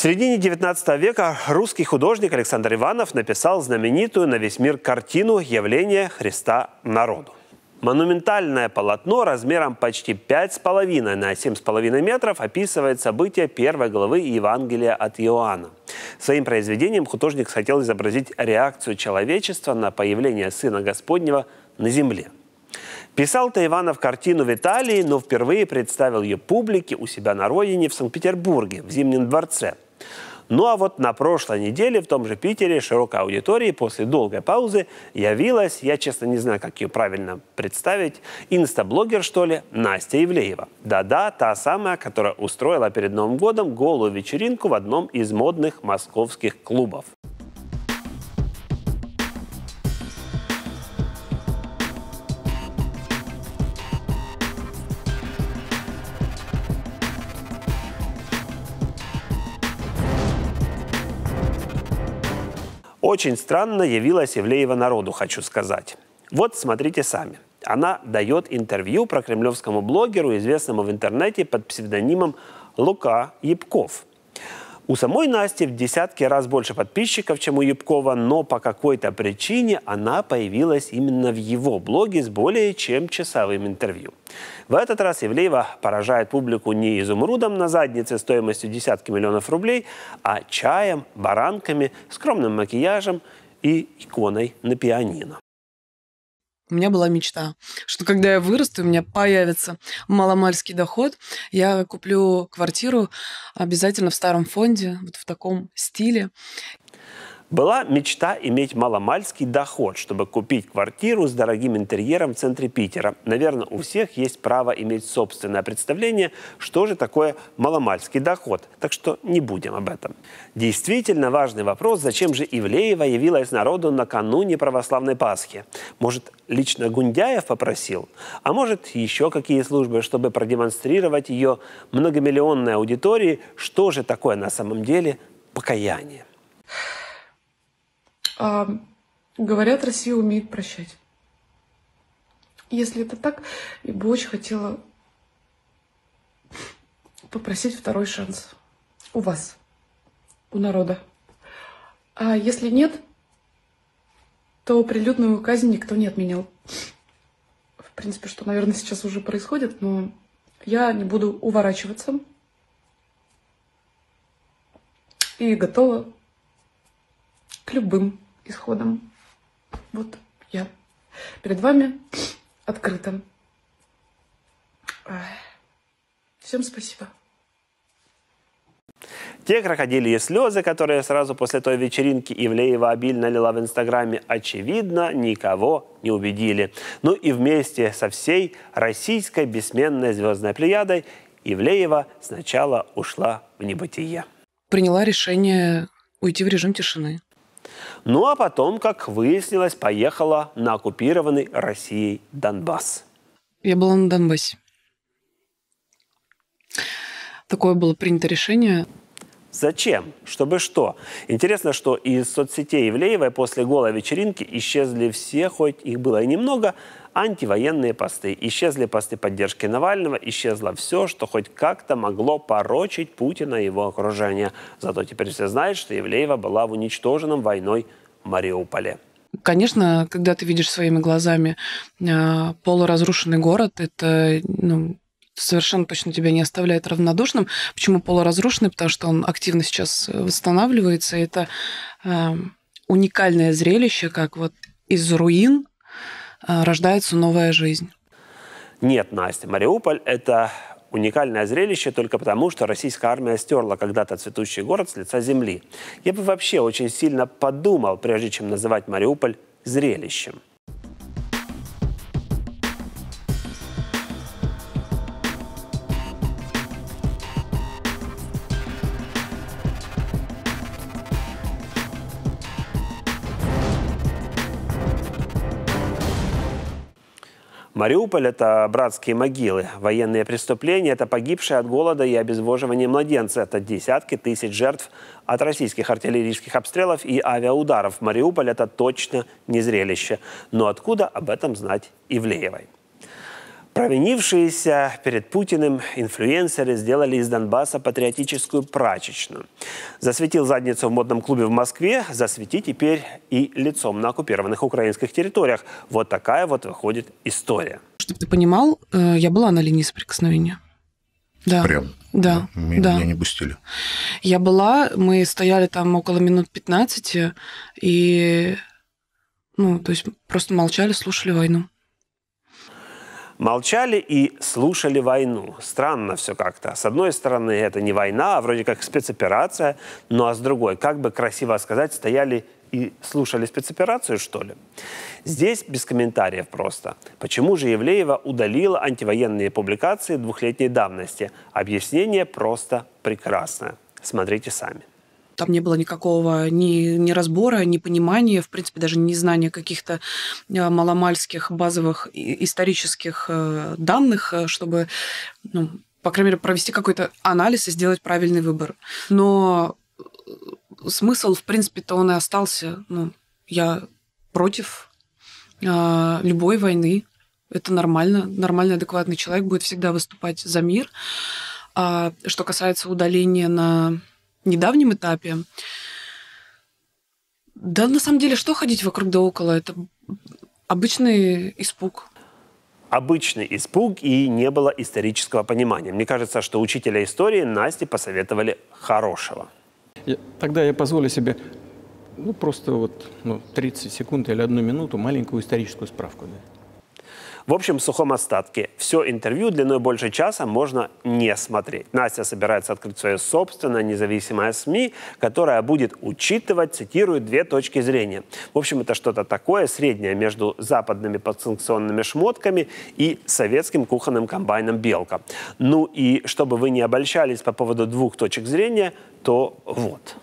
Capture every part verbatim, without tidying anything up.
В середине девятнадцатого века русский художник Александр Иванов написал знаменитую на весь мир картину «Явление Христа народу». Монументальное полотно размером почти пять с половиной на семь с половиной метров описывает события первой главы Евангелия от Иоанна. Своим произведением художник хотел изобразить реакцию человечества на появление Сына Господнего на земле. Писал-то Иванов картину в Италии, но впервые представил ее публике у себя на родине в Санкт-Петербурге, в Зимнем дворце. Ну а вот на прошлой неделе в том же Питере широкой аудитории после долгой паузы явилась, я честно не знаю, как ее правильно представить, инстаблогер, что ли, Настя Ивлеева. Да-да, та самая, которая устроила перед Новым годом голую вечеринку в одном из модных московских клубов. Очень странно явилась Ивлеева народу, хочу сказать. Вот смотрите сами. Она дает интервью про кремлевскому блогеру, известному в интернете под псевдонимом Лука Епков. У самой Насти в десятки раз больше подписчиков, чем у Епкова, но по какой-то причине она появилась именно в его блоге с более чем часовым интервью. В этот раз Ивлеева поражает публику не изумрудом на заднице стоимостью десятки миллионов рублей, а чаем, баранками, скромным макияжем и иконой на пианино. У меня была мечта, что когда я вырасту, у меня появится маломальский доход, я куплю квартиру обязательно в старом фонде, вот в таком стиле. Была мечта иметь маломальский доход, чтобы купить квартиру с дорогим интерьером в центре Питера. Наверное, у всех есть право иметь собственное представление, что же такое маломальский доход. Так что не будем об этом. Действительно важный вопрос, зачем же Ивлеева явилась народу накануне православной Пасхи. Может, лично Гундяев попросил? А может, еще какие службы, чтобы продемонстрировать ее многомиллионной аудитории, что же такое на самом деле покаяние? А, говорят, Россия умеет прощать. Если это так, я бы очень хотела попросить второй шанс у вас, у народа. А если нет, то прилюдную казнь никто не отменял. В принципе, что, наверное, сейчас уже происходит, но я не буду уворачиваться и готова к любым исходом. Вот я перед вами открыто. Всем спасибо. Те крокодильи слезы, которые сразу после той вечеринки Ивлеева обильно лила в Инстаграме, очевидно, никого не убедили. Ну и вместе со всей российской бессменной звездной плеядой Ивлеева сначала ушла в небытие. Приняла решение уйти в режим тишины. Ну а потом, как выяснилось, поехала на оккупированный Россией Донбасс. Я была на Донбассе. Такое было принято решение. Зачем? Чтобы что? Интересно, что из соцсетей Ивлеевой после голой вечеринки исчезли все, хоть их было и немного, антивоенные посты. Исчезли посты поддержки Навального, исчезло все, что хоть как-то могло порочить Путина и его окружение. Зато теперь все знают, что Ивлеева была в уничтоженном войной Мариуполе. Конечно, когда ты видишь своими глазами э, полуразрушенный город, это, ну, совершенно точно тебя не оставляет равнодушным. Почему полуразрушенный? Потому что он активно сейчас восстанавливается. Это э, уникальное зрелище, как вот из руин рождается новая жизнь. Нет, Настя, Мариуполь – это уникальное зрелище только потому, что российская армия стерла когда-то цветущий город с лица земли. Я бы вообще очень сильно подумал, прежде чем называть Мариуполь зрелищем. Мариуполь – это братские могилы, военные преступления, это погибшие от голода и обезвоживания младенца, это десятки тысяч жертв от российских артиллерийских обстрелов и авиаударов. Мариуполь – это точно не зрелище. Но откуда об этом знать Ивлеевой? Провинившиеся перед Путиным инфлюенсеры сделали из Донбасса патриотическую прачечную. Засветил задницу в модном клубе в Москве, засвети теперь и лицом на оккупированных украинских территориях. Вот такая вот выходит история. Чтобы ты понимал, я была на линии соприкосновения. Да. Прям? Да. да. Меня, да. меня не пустили. Я была, мы стояли там около минут пятнадцати, и ну, то есть просто молчали, слушали войну. Молчали и слушали войну. Странно все как-то. С одной стороны, это не война, а вроде как спецоперация. Ну а с другой, как бы красиво сказать, стояли и слушали спецоперацию, что ли? Здесь без комментариев просто. Почему же Ивлеева удалила антивоенные публикации двухлетней давности? Объяснение просто прекрасное. Смотрите сами. Там не было никакого ни, ни разбора, ни понимания, в принципе, даже не знания каких-то маломальских базовых исторических данных, чтобы, ну, по крайней мере, провести какой-то анализ и сделать правильный выбор. Но смысл, в принципе-то, он и остался. Ну, я против любой войны. Это нормально. Нормальный, адекватный человек будет всегда выступать за мир. А что касается удаления на... в недавнем этапе. Да, на самом деле, что ходить вокруг да около? Это обычный испуг. Обычный испуг, и не было исторического понимания. Мне кажется, что учителя истории Насте посоветовали хорошего. Я, тогда я позволю себе ну, просто вот, ну, тридцать секунд или одну минуту маленькую историческую справку. Да. В общем, в сухом остатке. Все интервью длиной больше часа можно не смотреть. Настя собирается открыть свое собственное независимое СМИ, которое будет учитывать, цитирую, две точки зрения. В общем, это что-то такое среднее между западными подсанкционными шмотками и советским кухонным комбайном «Белка». Ну и чтобы вы не обольщались по поводу двух точек зрения, то вот.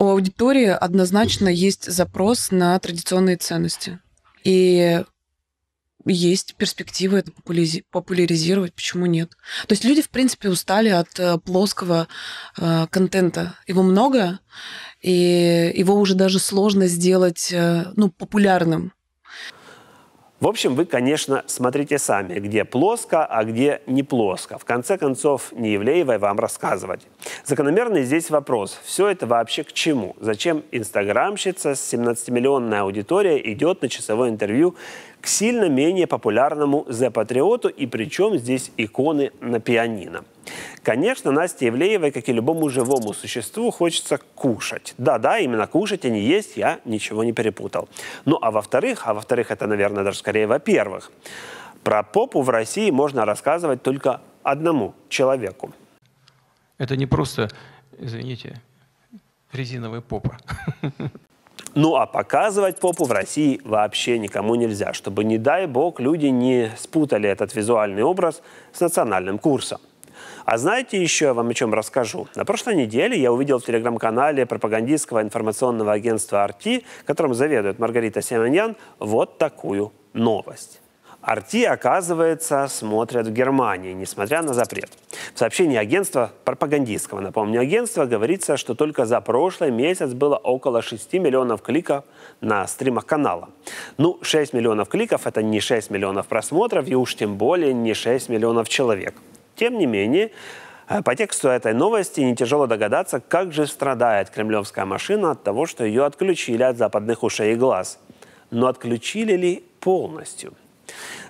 У аудитории однозначно есть запрос на традиционные ценности. И... есть перспективы это популяризировать, почему нет? То есть люди, в принципе, устали от плоского э, контента. Его много, и его уже даже сложно сделать э, ну, популярным. В общем, вы, конечно, смотрите сами, где плоско, а где не плоско. В конце концов, не Ивлеевой вам рассказывать. Закономерный здесь вопрос. Все это вообще к чему? Зачем инстаграмщица с семнадцатимиллионной аудиторией идет на часовое интервью к сильно менее популярному зе-патриоту, и причем здесь иконы на пианино? Конечно, Насте Ивлеевой, как и любому живому существу, хочется кушать. Да-да, именно кушать, а не есть, я ничего не перепутал. Ну, а во-вторых, а во-вторых, это, наверное, даже скорее во-первых, про попу в России можно рассказывать только одному человеку. Это не просто, извините, резиновая попа. Ну, а показывать попу в России вообще никому нельзя, чтобы, не дай бог, люди не спутали этот визуальный образ с национальным курсом. А знаете еще, я вам о чем расскажу. На прошлой неделе я увидел в телеграм-канале пропагандистского информационного агентства эр ти, которым заведует Маргарита Симоньян, вот такую новость. эр ти, оказывается, смотрят в Германии, несмотря на запрет. В сообщении агентства, пропагандистского, напомню, агентства, говорится, что только за прошлый месяц было около шести миллионов кликов на стримах канала. Ну, шесть миллионов кликов – это не шесть миллионов просмотров, и уж тем более не шесть миллионов человек. Тем не менее, по тексту этой новости нетяжело догадаться, как же страдает кремлевская машина от того, что ее отключили от западных ушей и глаз. Но отключили ли полностью?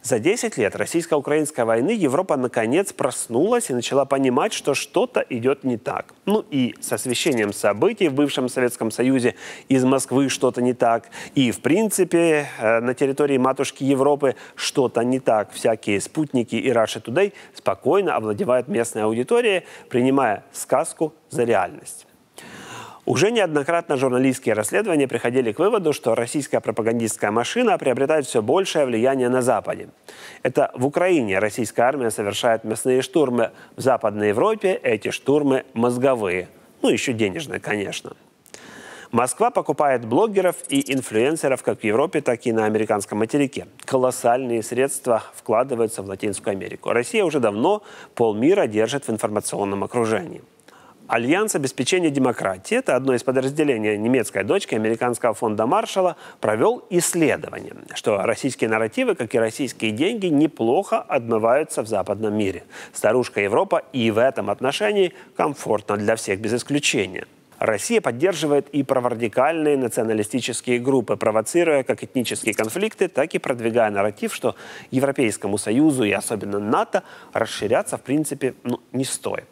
За десять лет российско-украинской войны Европа наконец проснулась и начала понимать, что что-то идет не так. Ну и с освещением событий в бывшем Советском Союзе из Москвы что-то не так. И, в принципе, на территории матушки Европы что-то не так. Всякие спутники и Russia Today спокойно овладевают местной аудиторией, принимая сказку за реальность. Уже неоднократно журналистские расследования приходили к выводу, что российская пропагандистская машина приобретает все большее влияние на Западе. Это в Украине российская армия совершает мясные штурмы. В Западной Европе эти штурмы мозговые. Ну, еще денежные, конечно. Москва покупает блогеров и инфлюенсеров как в Европе, так и на американском материке. Колоссальные средства вкладываются в Латинскую Америку. Россия уже давно полмира держит в информационном окружении. Альянс обеспечения демократии, это одно из подразделений немецкой дочки американского фонда Маршалла, провел исследование, что российские нарративы, как и российские деньги, неплохо отмываются в западном мире. Старушка Европа и в этом отношении комфортна для всех без исключения. Россия поддерживает и праворадикальные националистические группы, провоцируя как этнические конфликты, так и продвигая нарратив, что Европейскому Союзу и особенно НАТО расширяться, в принципе, ну, не стоит.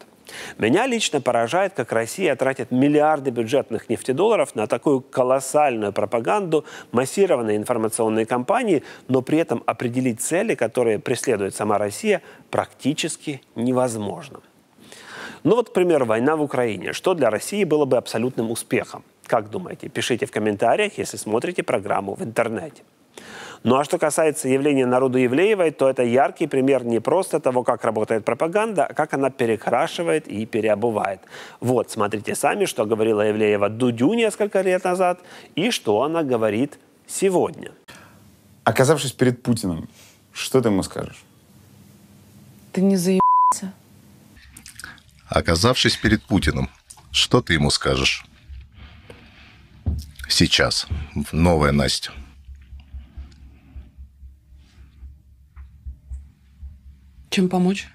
Меня лично поражает, как Россия тратит миллиарды бюджетных нефтедолларов на такую колоссальную пропаганду, массированные информационные кампании, но при этом определить цели, которые преследует сама Россия, практически невозможно. Ну вот, к примеру, война в Украине. Что для России было бы абсолютным успехом? Как думаете? Пишите в комментариях, если смотрите программу в интернете. Ну а что касается явления народу Ивлеевой, то это яркий пример не просто того, как работает пропаганда, а как она перекрашивает и переобувает. Вот, смотрите сами, что говорила Ивлеева Дудю несколько лет назад и что она говорит сегодня. Оказавшись перед Путиным, что ты ему скажешь? Ты не заебался. Оказавшись перед Путиным, что ты ему скажешь? Сейчас. Новая Настя. Чем помочь?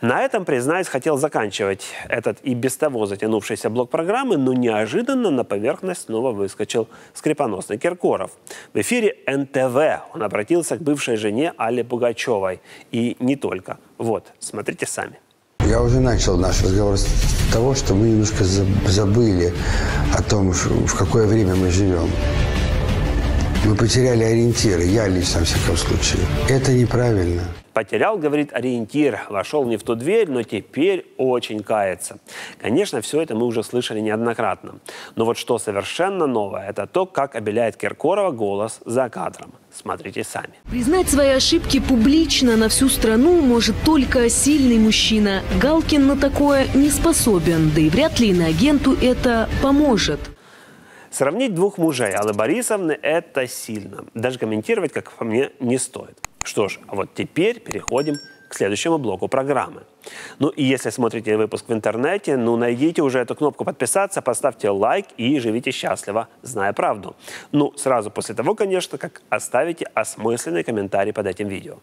На этом, признаюсь, хотел заканчивать этот и без того затянувшийся блок программы, но неожиданно на поверхность снова выскочил скрипоносный Киркоров. В эфире эн тэ вэ он обратился к бывшей жене Алле Пугачевой. И не только. Вот, смотрите сами. Я уже начал наш разговор с того, что мы немножко забыли о том, в какое время мы живем. Мы потеряли ориентиры, я лично, во всяком случае. Это неправильно. Потерял, говорит, ориентир, вошел не в ту дверь, но теперь очень кается. Конечно, все это мы уже слышали неоднократно. Но вот что совершенно новое, это то, как обеляет Киркорова голос за кадром. Смотрите сами. Признать свои ошибки публично на всю страну может только сильный мужчина. Галкин на такое не способен, да и вряд ли иноагенту это поможет. Сравнить двух мужей Аллы Борисовны – это сильно. Даже комментировать, как по мне, не стоит. Что ж, а вот теперь переходим к следующему блоку программы. Ну и если смотрите выпуск в интернете, ну найдите уже эту кнопку подписаться, поставьте лайк и живите счастливо, зная правду. Ну, сразу после того, конечно, как оставите осмысленный комментарий под этим видео.